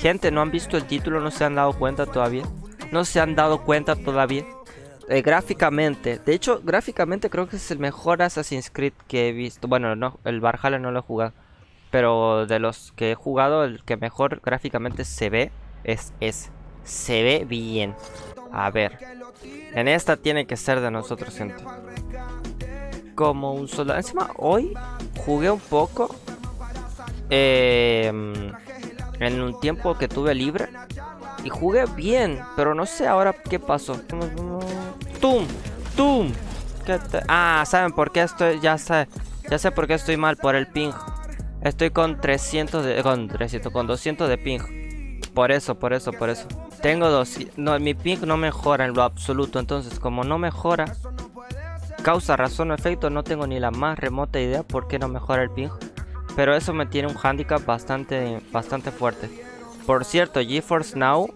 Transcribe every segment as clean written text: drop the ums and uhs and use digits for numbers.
Gente, no han visto el título, no se han dado cuenta todavía. No se han dado cuenta todavía. Gráficamente, de hecho, gráficamente creo que es el mejor Assassin's Creed que he visto. Bueno, no, el Valhalla no lo he jugado, pero de los que he jugado, el que mejor gráficamente se ve es ese. Se ve bien. A ver, en esta tiene que ser de nosotros, gente. Como un soldado. Encima, hoy jugué un poco. En un tiempo que tuve libre. Y jugué bien, pero no sé ahora qué pasó. ¡Tum! ¡Tum! Ah, ¿saben por qué estoy? Ya sé por qué estoy mal, por el ping. Estoy con 200 de ping. Por eso. Tengo 200. No, mi ping no mejora en lo absoluto. Entonces, como no mejora, causa, razón o efecto, no tengo ni la más remota idea por qué no mejora el ping. Pero eso me tiene un handicap bastante fuerte. Por cierto, GeForce Now,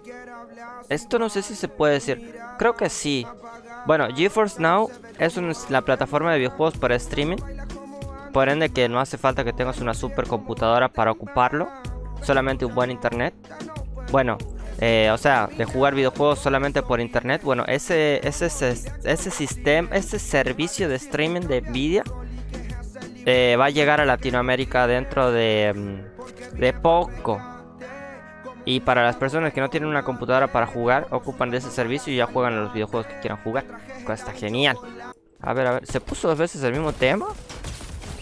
esto no sé si se puede decir, creo que sí. Bueno, GeForce Now es la plataforma de videojuegos para streaming. Por ende que no hace falta que tengas una supercomputadora para ocuparlo. Solamente un buen internet. Bueno, o sea, de jugar videojuegos solamente por internet. Bueno, ese sistema, ese servicio de streaming de NVIDIA va a llegar a Latinoamérica dentro de poco. Y para las personas que no tienen una computadora para jugar, ocupan de ese servicio y ya juegan los videojuegos que quieran jugar. Está genial. A ver, ¿se puso dos veces el mismo tema?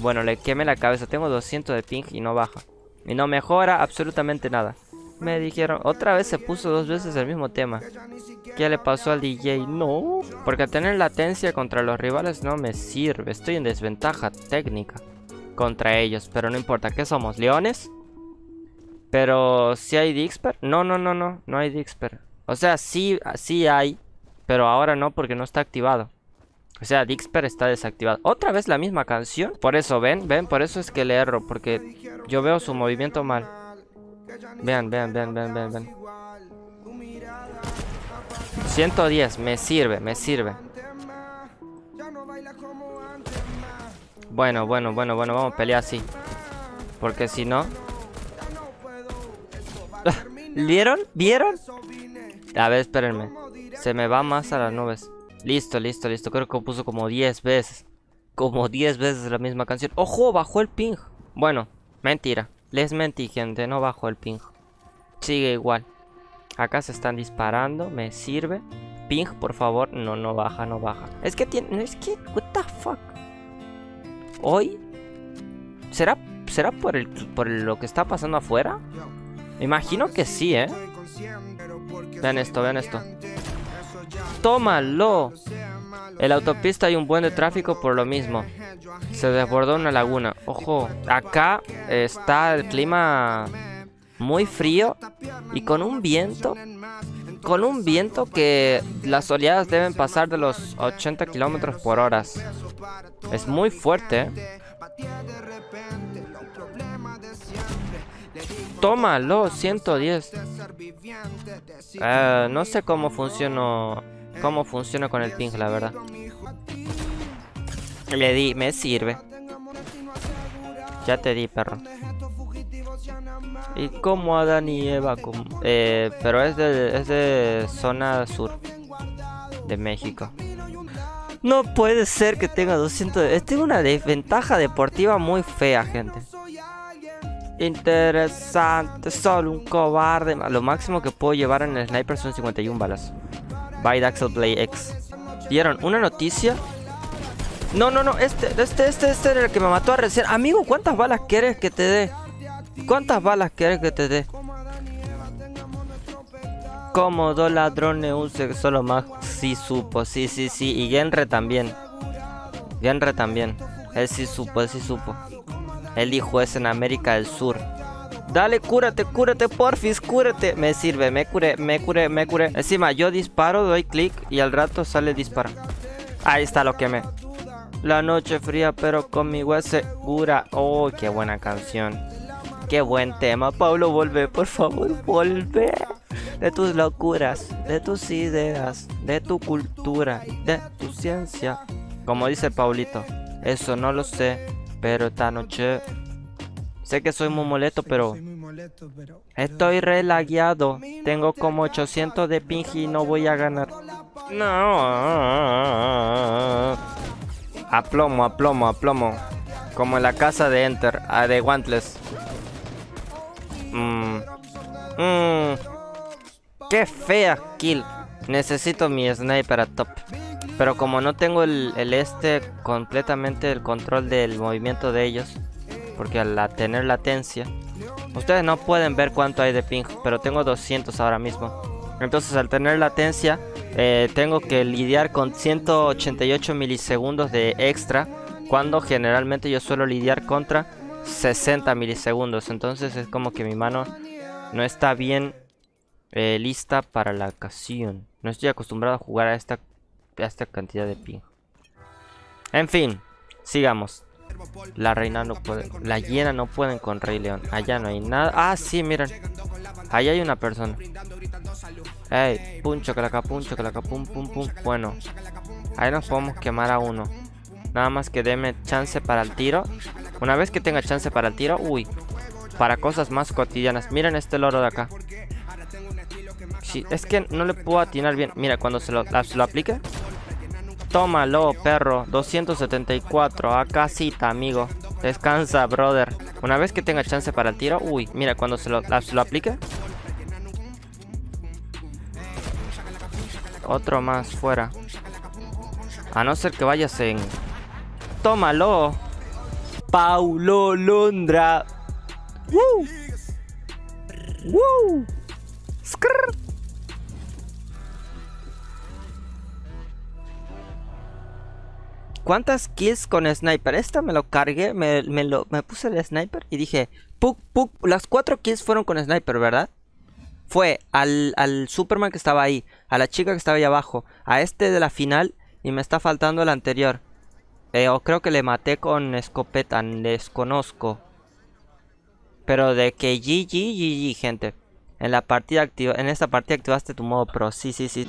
Bueno, le quemé la cabeza. Tengo 200 de ping y no baja. Y no mejora absolutamente nada. Me dijeron, otra vez se puso dos veces el mismo tema. ¿Qué le pasó al DJ? No, porque tener latencia contra los rivales no me sirve. Estoy en desventaja técnica contra ellos, pero no importa. ¿Qué somos, leones? Pero, ¿sí hay Dixper? No hay Dixper. O sea, sí hay, pero ahora no porque no está activado. O sea, Dixper está desactivado. ¿Otra vez la misma canción? Por eso, ven, por eso es que le erro, porque yo veo su movimiento mal. Vean. 110, me sirve. Bueno, vamos a pelear así. Porque si no... ¿Vieron? A ver, espérenme. Se me va más a las nubes. Listo. Creo que puso como 10 veces. Como 10 veces la misma canción. ¡Ojo! Bajó el ping. Bueno, mentira. Les mentí, gente. No bajó el ping. Sigue igual. Acá se están disparando. Me sirve. Ping, por favor. No baja. Es que tiene... Es que... What the fuck. Hoy... ¿Será por lo que está pasando afuera? Imagino que sí, ¿eh? Vean esto. ¡Tómalo! En la autopista hay un buen de tráfico por lo mismo. Se desbordó una laguna. Ojo, acá está el clima muy frío y con un viento. Con un viento que las oleadas deben pasar de los 80 kilómetros por hora. Es muy fuerte, ¿eh? Tómalo, 110. No sé cómo funciona con el ping, la verdad. Le di, me sirve. Ya te di, perro. Y como Adán y Eva, pero es de zona sur de México. No puede ser que tenga 200. Tengo una desventaja deportiva muy fea, gente. Interesante, solo un cobarde. Lo máximo que puedo llevar en el sniper son 51 balas. By Daxel Play X. ¿Vieron una noticia? No, este era el que me mató a recién. Amigo, ¿cuántas balas quieres que te dé? Como dos ladrones, un solo más. Sí supo, sí. Y Genre también. Él sí supo. Él dijo es en América del Sur. Dale, cúrate, porfis, cúrate. Me sirve, me curé. Encima, yo disparo, doy clic y al rato sale disparo. Ahí está, lo quemé. La noche fría, pero conmigo es segura. Oh, qué buena canción. Qué buen tema. Paulo, vuelve, por favor, vuelve. De tus locuras, de tus ideas, de tu cultura, de tu ciencia. Como dice Paulito, eso no lo sé. Pero esta noche Sé que soy muy molesto, pero estoy relagueado. Tengo como 800 de ping y no voy a ganar. No. Aplomo, aplomo, aplomo. Como en la casa de Enter, de Wantless. Qué fea kill. Necesito mi sniper a top. Pero como no tengo completamente el control del movimiento de ellos, porque al tener latencia, ustedes no pueden ver cuánto hay de ping, pero tengo 200 ahora mismo. Entonces al tener latencia, tengo que lidiar con 188 milisegundos de extra, cuando generalmente yo suelo lidiar contra 60 milisegundos. Entonces es como que mi mano no está bien lista para la ocasión. No estoy acostumbrado a jugar a esta cantidad de ping. En fin, sigamos. La reina no puede, la hiena no pueden con Rey León. Allá no hay nada. Ah, sí, miren. Allá hay una persona. Ey, puncho, calaca, pum, pum, pum. Bueno, ahí nos podemos quemar a uno. Nada más que deme chance para el tiro. Una vez que tenga chance para el tiro, uy, para cosas más cotidianas. Miren este loro de acá. Sí, es que no le puedo atinar bien. Mira, cuando se lo aplique. Tómalo, perro. 274. A casita, amigo. Descansa, brother. Una vez que tenga chance para el tiro. Uy, mira, cuando se lo aplique. Otro más fuera. A no ser que vayas en... Tómalo. Paulo Londra. ¡Woo! ¡Woo! ¡Skrr! ¿Cuántas kills con sniper? Esta me lo cargué, me puse el sniper y dije... Puk, puk. Las 4 kills fueron con sniper, ¿verdad? Fue al Superman que estaba ahí, a la chica que estaba ahí abajo, a este de la final, y me está faltando el anterior. O creo que le maté con escopeta, desconozco. Pero de que GG, gente. En esta partida activaste tu modo pro, sí.